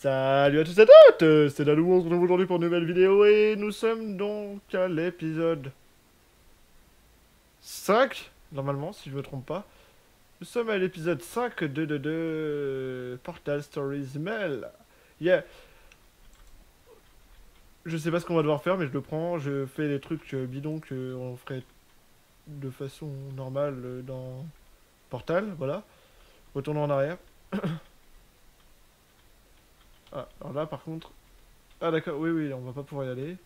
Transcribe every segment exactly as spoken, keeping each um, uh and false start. Salut à tous et à toutes, c'est Dalou, on se retrouve aujourd'hui pour une nouvelle vidéo et nous sommes donc à l'épisode cinq, normalement si je me trompe pas. Nous sommes à l'épisode cinq de, de, de Portal Stories Mel. Yeah. Je sais pas ce qu'on va devoir faire mais je le prends, je fais des trucs bidons qu'on ferait de façon normale dans Portal, voilà. Retournons en arrière. Ah, alors là par contre... Ah d'accord, oui oui, on va pas pouvoir y aller.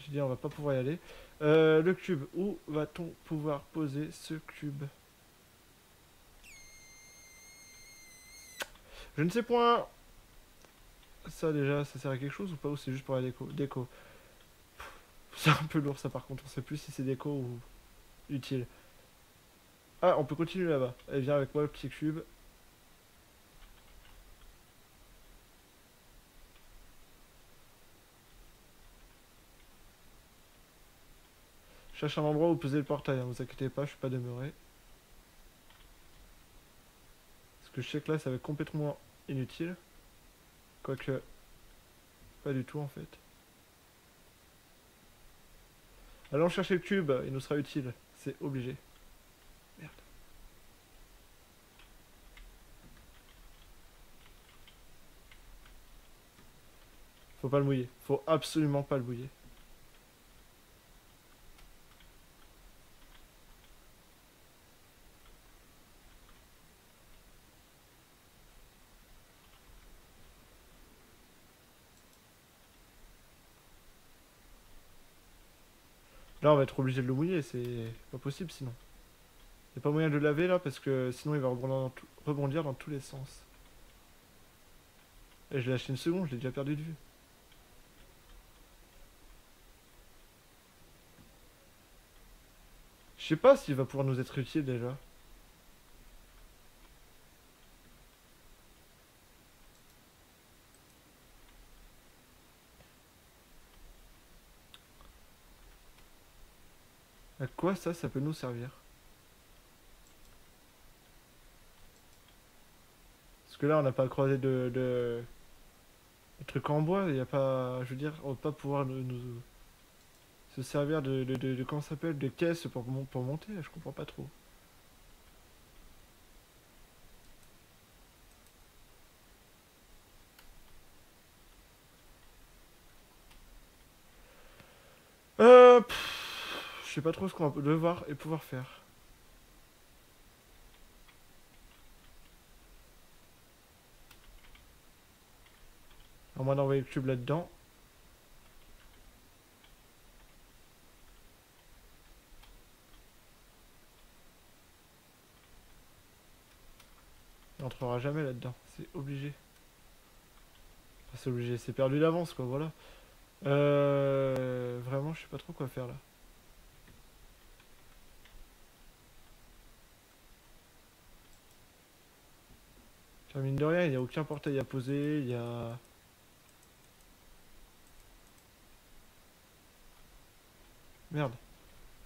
J'ai dit on va pas pouvoir y aller. Euh, le cube, où va-t-on pouvoir poser ce cube? Je ne sais point. Ça déjà, ça sert à quelque chose ou pas? Ou c'est juste pour la déco? Déco. C'est un peu lourd ça par contre, on sait plus si c'est déco ou utile. Ah, on peut continuer là-bas. Et viens avec moi le petit cube. Cherche un endroit où poser le portail, hein. Vous inquiétez pas, je suis pas demeuré. Parce que je sais que là ça va être complètement inutile. Quoique... Pas du tout en fait. Allons chercher le cube, il nous sera utile. C'est obligé. Merde. Faut pas le mouiller. Faut absolument pas le mouiller. Là on va être obligé de le mouiller, c'est pas possible sinon. Il n'y a pas moyen de le laver là parce que sinon il va rebondir dans, tout... rebondir dans tous les sens. Et je l'ai acheté une seconde, je l'ai déjà perdu de vue. Je sais pas s'il va pouvoir nous être utile déjà. À quoi ça, ça peut nous servir? Parce que là, on n'a pas croisé de, de, de trucs en bois. Il n'y a pas, je veux dire, on ne va pas pouvoir nous, nous, se servir de, de, de, de comment ça s'appelle, de caisses pour, pour monter. Je comprends pas trop. Euh. Pff. Je sais pas trop ce qu'on va devoir et pouvoir faire. À moins d'envoyer le cube là-dedans. Il n'entrera jamais là-dedans, c'est obligé. Enfin, c'est obligé, c'est perdu d'avance quoi, voilà. Euh... Vraiment, je sais pas trop quoi faire là. Mine de rien, il n'y a aucun portail à poser, il y a... Merde,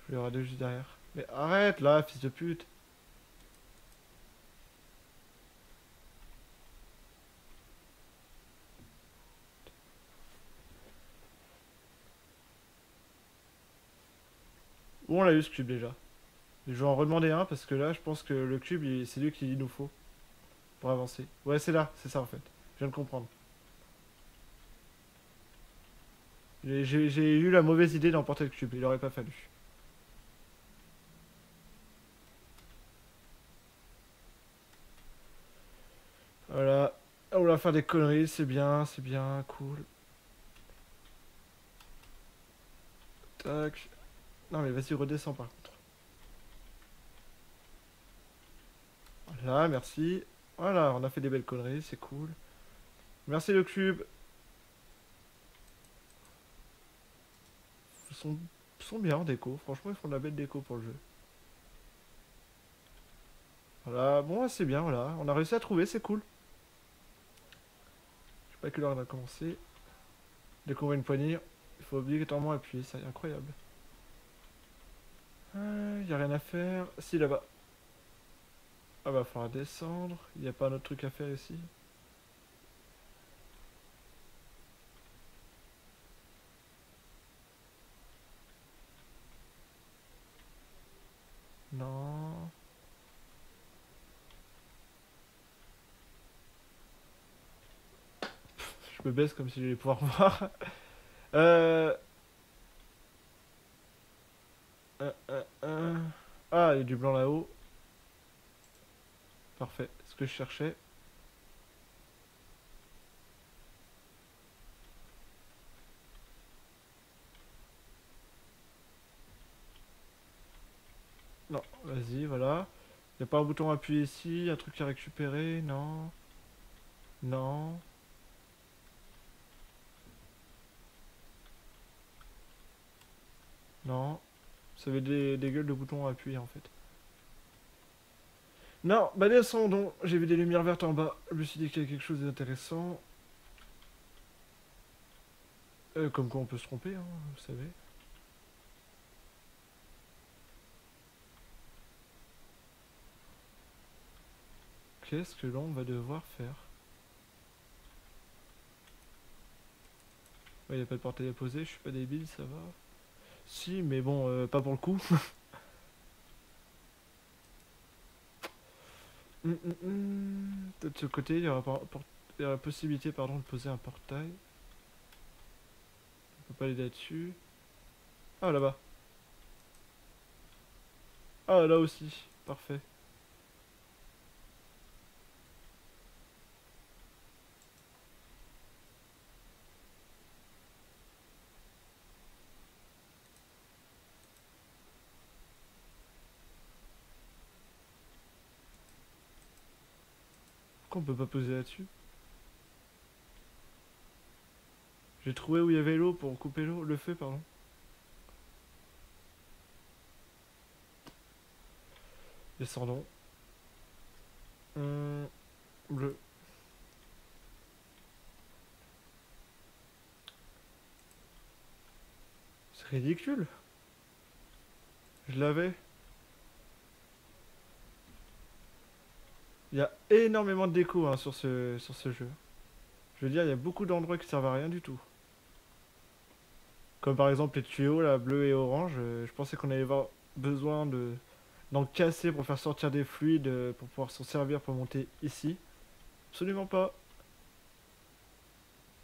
je voulais avoir deux juste derrière. Mais arrête là, fils de pute! Où on l'a eu ce cube déjà? Je vais en redemander un parce que là je pense que le cube il... c'est lui qu'il nous faut. Pour avancer. Ouais, c'est là, c'est ça en fait. Je viens de comprendre. J'ai eu la mauvaise idée d'emporter le cube, il aurait pas fallu. Voilà. On va faire des conneries, c'est bien, c'est bien, cool. Tac. Non mais vas-y, redescends par contre. Voilà, merci. Voilà, on a fait des belles conneries, c'est cool. Merci le cube. Ils sont, sont bien en déco, franchement ils font de la belle déco pour le jeu. Voilà, bon c'est bien, voilà. On a réussi à trouver, c'est cool. Je sais pas quelle heure on va commencer. Dès qu'on voit une poignée, il faut obligatoirement appuyer, c'est incroyable. Il euh, n'y a rien à faire. Si, là-bas. Ah bah, faut descendre. Il n'y a pas un autre truc à faire ici? Non. Je me baisse comme si j'allais pouvoir voir. Euh... Euh, euh, euh... Ah, il y a du blanc là-haut. Parfait, ce que je cherchais. Non, vas-y, voilà. Il n'y a pas un bouton à appuyer ici, un truc à récupérer, non. Non. Non. Ça avait des, des gueules de boutons à appuyer en fait. Non, bah descendons. J'ai vu des lumières vertes en bas. Je me suis dit qu'il y avait quelque chose d'intéressant. Euh, comme quoi on peut se tromper, hein, vous savez. Qu'est-ce que l'on va devoir faire? Il n'y a pas de portail à poser, je suis pas débile, ça va. Si, mais bon, euh, pas pour le coup. mm, mm, mm. De ce côté, il y aura la possibilité pardon, de poser un portail. On peut pas aller là-dessus. Ah, là-bas. Ah, là aussi. Parfait. On peut pas poser là-dessus. J'ai trouvé où il y avait l'eau pour couper l'eau, le feu pardon. Descendons. Hum, bleu. C'est ridicule. Je l'avais. Il y a énormément de déco hein, sur, ce, sur ce jeu. Je veux dire, il y a beaucoup d'endroits qui servent à rien du tout. Comme par exemple les tuyaux, là, bleu et orange. Euh, je pensais qu'on allait avoir besoin de d'en casser pour faire sortir des fluides, euh, pour pouvoir s'en servir pour monter ici. Absolument pas.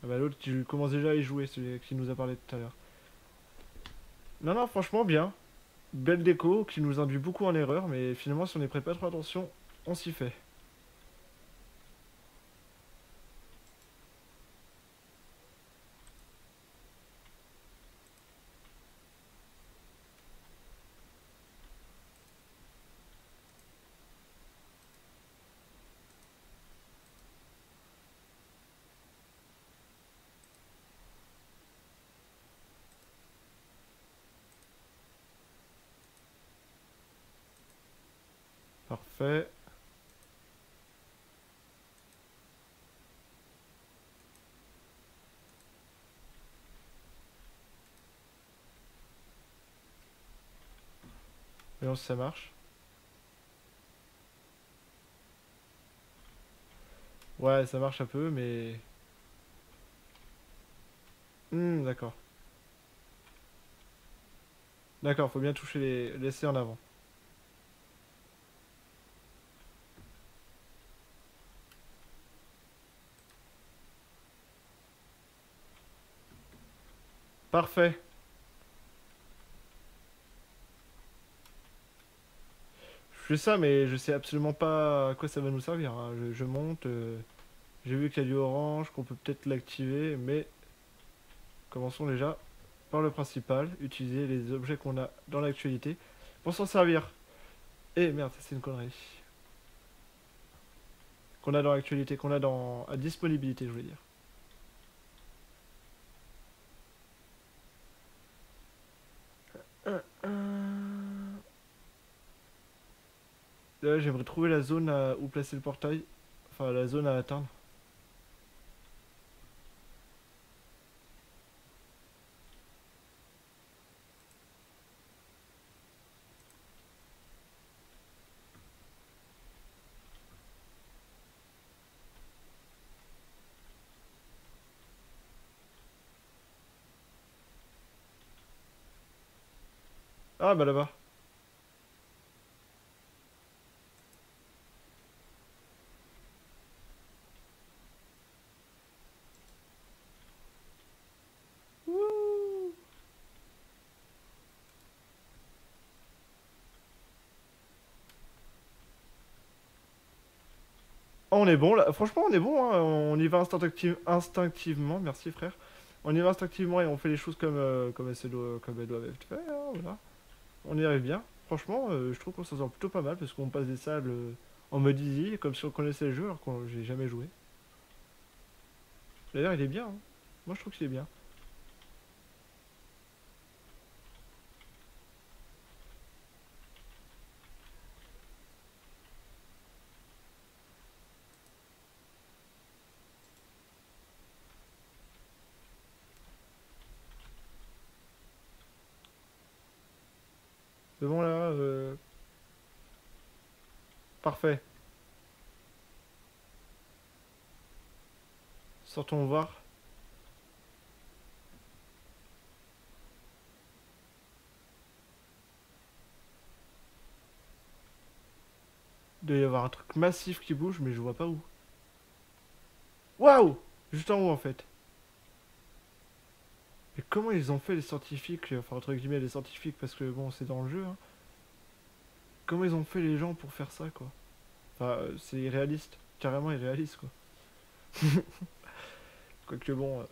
Ah bah l'autre, tu commences déjà à y jouer, celui qui nous a parlé tout à l'heure. Non, non, franchement, bien. Belle déco qui nous induit beaucoup en erreur, mais finalement, si on n'y prête pas trop attention, on s'y fait. Parfait. Voyons si ça marche. Ouais, ça marche un peu, mais... Hmm, d'accord. D'accord, faut bien toucher les... laisser en avant. Parfait. Je fais ça, mais je sais absolument pas à quoi ça va nous servir. Hein. Je, je monte. Euh, J'ai vu qu'il y a du orange, qu'on peut peut-être l'activer, mais commençons déjà par le principal. Utiliser les objets qu'on a dans l'actualité pour s'en servir. Et merde, ça c'est une connerie. Qu'on a dans l'actualité, qu'on a dans à disponibilité, je voulais dire. Là, j'aimerais trouver la zone à... où placer le portail, enfin la zone à atteindre. Ah bah là-bas. On est bon là, franchement on est bon, hein. On y va instinctive... instinctivement, merci frère. On y va instinctivement et on fait les choses comme, euh, comme, elles, doivent, comme elles doivent être faites, hein, voilà. On y arrive bien, franchement euh, je trouve qu'on s'en sort plutôt pas mal parce qu'on passe des salles euh, en mode easy, comme si on connaissait le jeu alors que j'ai jamais joué. D'ailleurs il est bien, hein. Moi je trouve qu'il est bien. Bon là, euh... parfait. Sortons voir. Il doit y avoir un truc massif qui bouge, mais je vois pas où. Waouh! Juste en haut en fait. Mais comment ils ont fait les scientifiques, enfin entre guillemets les scientifiques parce que bon c'est dans le jeu, hein. Comment ils ont fait les gens pour faire ça quoi. Enfin c'est irréaliste, carrément irréaliste quoi. Quoique bon,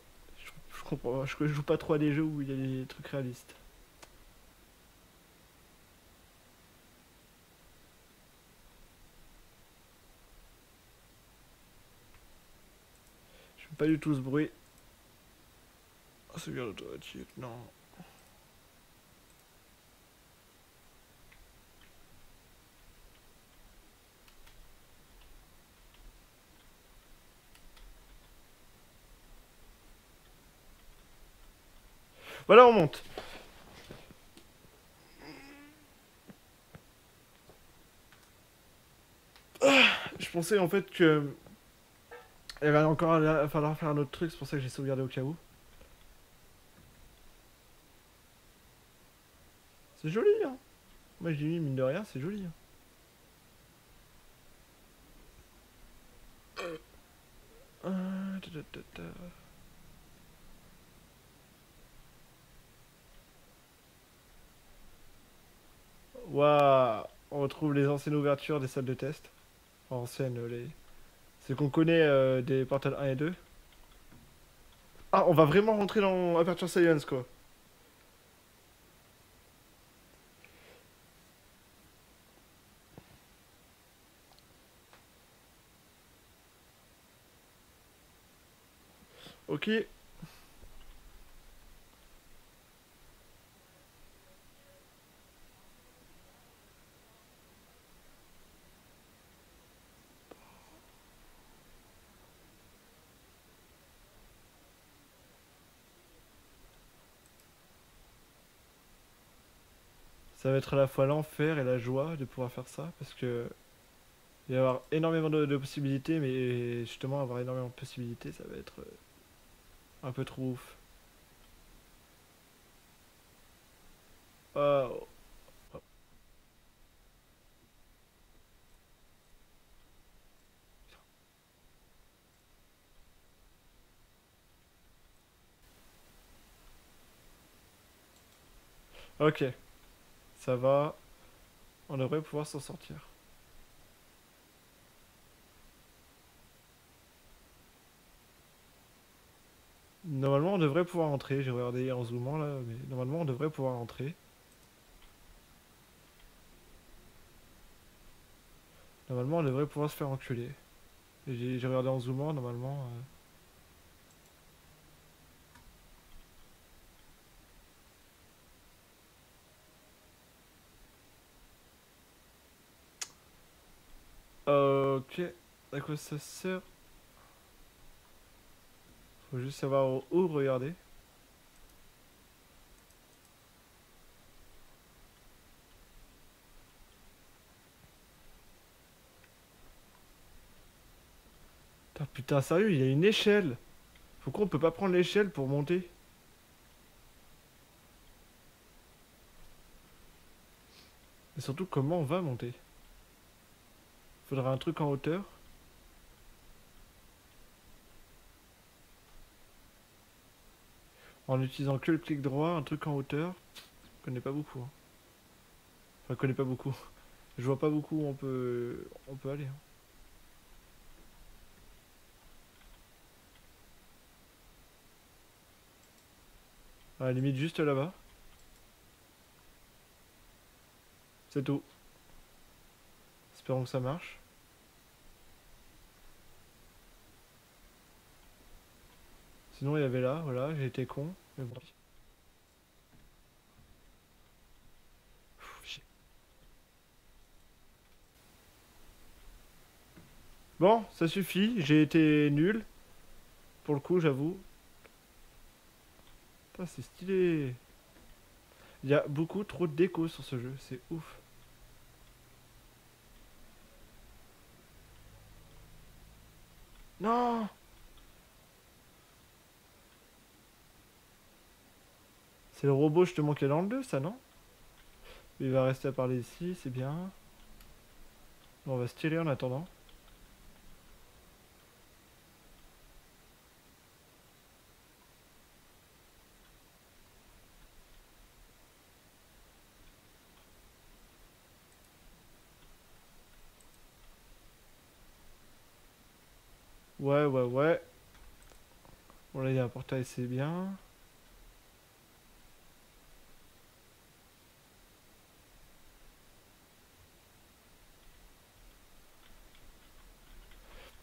je, je comprends, je, je joue pas trop à des jeux où il y a des trucs réalistes. Je fais pas du tout ce bruit. Ah, c'est bien l'automatique, non. Voilà, on monte. Ah, je pensais en fait que... il va encore falloir faire un autre truc, c'est pour ça que j'ai sauvegardé au cas où. C'est joli, hein. Moi je dis mine de rien, c'est joli. Hein. Waouh, on retrouve les anciennes ouvertures des salles de test. Enfin, anciennes, les... c'est qu'on connaît euh, des Portal un et deux. Ah, on va vraiment rentrer dans Aperture Science, quoi. Ok. Ça va être à la fois l'enfer et la joie de pouvoir faire ça parce que il va y avoir énormément de, de possibilités, mais justement avoir énormément de possibilités, ça va être un peu trop ouf. Euh... Oh. Ok, ça va. On devrait pouvoir s'en sortir. Normalement on devrait pouvoir entrer, j'ai regardé en zoomant là, mais normalement on devrait pouvoir entrer. Normalement on devrait pouvoir se faire enculer. J'ai regardé en zoomant, normalement... Euh... Ok, à quoi ça sert? Faut juste savoir où, où regarder. Putain, putain, sérieux, il y a une échelle. Pourquoi on peut pas prendre l'échelle pour monter? Et surtout, comment on va monter? Faudra un truc en hauteur. En utilisant que le clic droit, un truc en hauteur. Je connais pas beaucoup. Hein. Enfin, je connais pas beaucoup. Je vois pas beaucoup où on peut, on peut aller. Hein. À la limite, juste là-bas. C'est tout. Espérons que ça marche. Sinon, il y avait là, voilà, j'ai été con. Mais bon. Bon, ça suffit, j'ai été nul. Pour le coup, j'avoue. Putain, c'est stylé. Il y a beaucoup trop de déco sur ce jeu, c'est ouf. Non! C'est le robot justement qui est dans le deux, ça, non? Il va rester à parler ici, c'est bien. Bon, on va se tirer en attendant. Ouais, ouais, ouais. Bon, là, il y a un portail, c'est bien.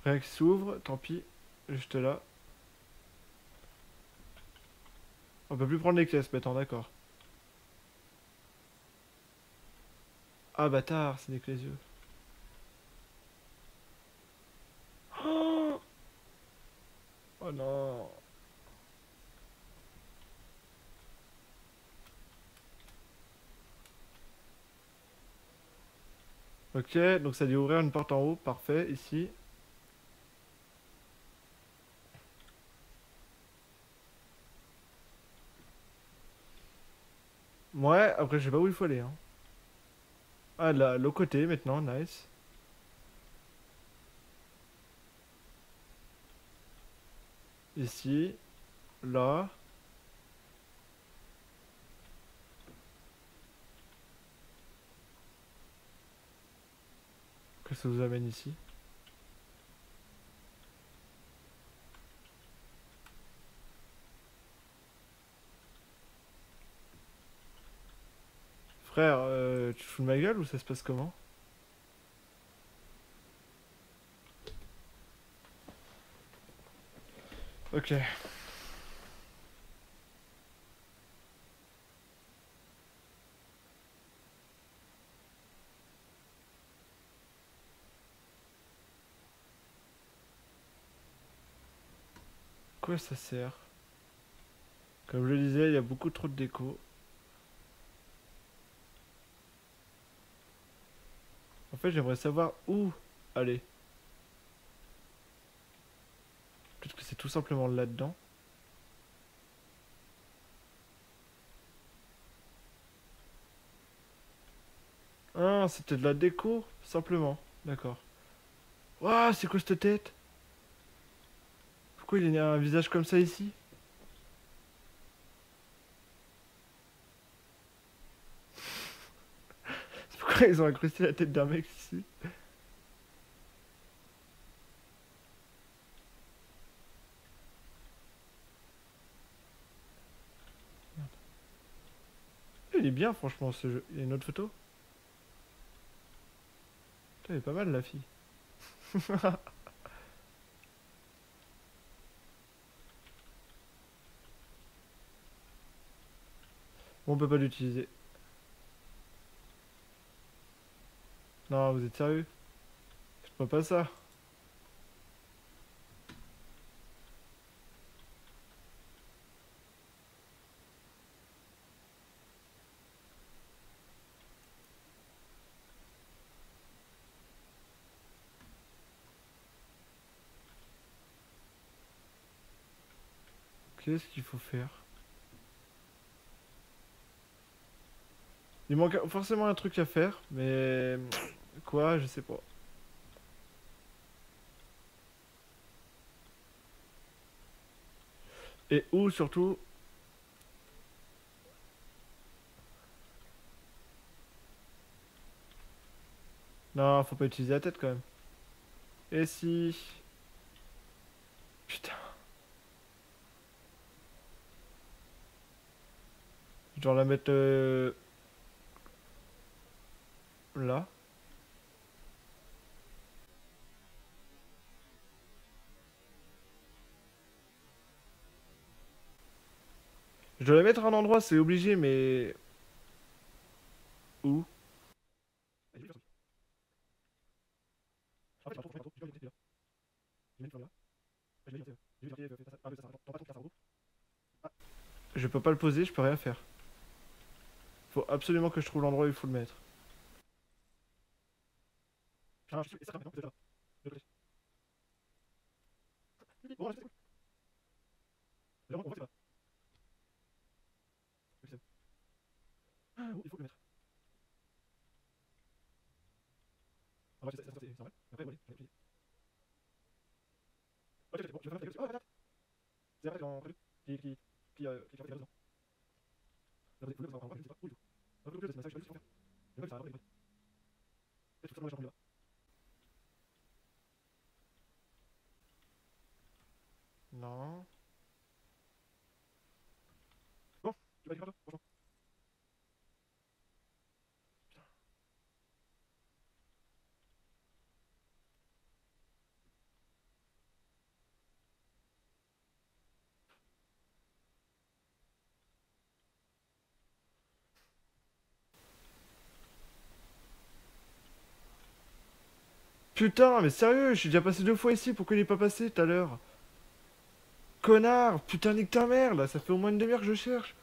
Rien qui s'ouvre, tant pis. Juste là. On peut plus prendre les clés, maintenant, d'accord. Ah, bâtard, c'est des clés yeux. Oh non. Ok, donc ça dit ouvrir une porte en haut, parfait, ici. Ouais, après je sais pas où il faut aller. Hein. Ah là, l'autre côté maintenant, nice. Ici, là. Qu'est-ce que ça vous amène ici? Frère, euh, tu fous de ma gueule ou ça se passe comment? Ok. Quoi ça sert? Comme je le disais, il y a beaucoup trop de déco. En fait, j'aimerais savoir où aller. Peut-être que c'est tout simplement là-dedans. Ah, c'était de la déco, simplement. D'accord. Waouh, c'est quoi cette tête? Pourquoi il y a un visage comme ça ici? Pourquoi ils ont incrusté la tête d'un mec ici? Il est bien franchement ce jeu. Il y a une autre photo. Putain, elle est pas mal la fille. Bon, on peut pas l'utiliser. Non, vous êtes sérieux? Je peux pas ça. Qu'est-ce qu'il faut faire? Il manque forcément un truc à faire, mais quoi, je sais pas. Et où surtout? Non, faut pas utiliser la tête quand même. Et si... Putain. Je dois la mettre... Euh... Là. Je dois la mettre à un endroit, c'est obligé, mais... Où? Je peux pas le poser, je peux rien faire. Faut absolument que je trouve l'endroit où il faut le mettre. Non. Bon, tu vas dire bonjour. Putain, mais sérieux, je suis déjà passé deux fois ici, pourquoi il est pas passé tout à l'heure? Connard, putain, nique ta mère, là, ça fait au moins une demi-heure que je cherche.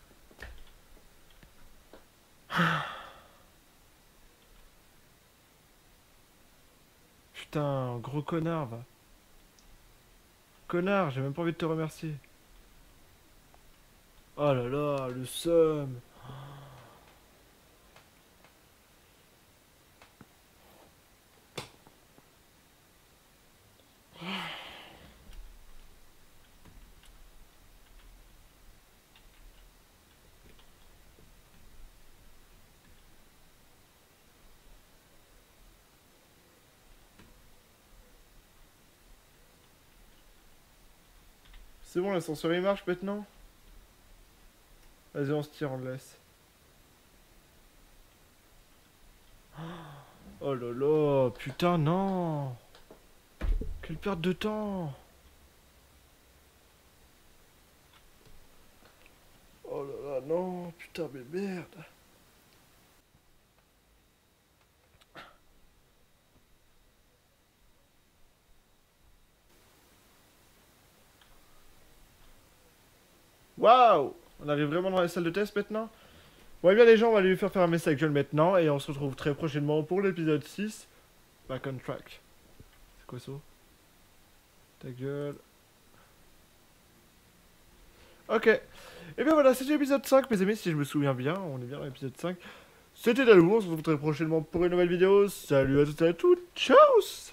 Putain, gros connard, va. Connard, j'ai même pas envie de te remercier. Oh là là, le seum. C'est bon, l'ascenseur il marche maintenant? Vas-y, on se tire, on le laisse. Oh là là, putain, non! Quelle perte de temps! Oh là là, non, putain, mais merde! Waouh! On arrive vraiment dans la salle de test maintenant? Bon, et bien les gens, on va lui faire faire un message gueule maintenant et on se retrouve très prochainement pour l'épisode six. Back on track. C'est quoi ça? Ta gueule. Ok. Et bien voilà, c'était l'épisode cinq, mes amis, si je me souviens bien. On est bien dans l'épisode cinq. C'était Dalou, on se retrouve très prochainement pour une nouvelle vidéo. Salut à toutes et à toutes. Ciao!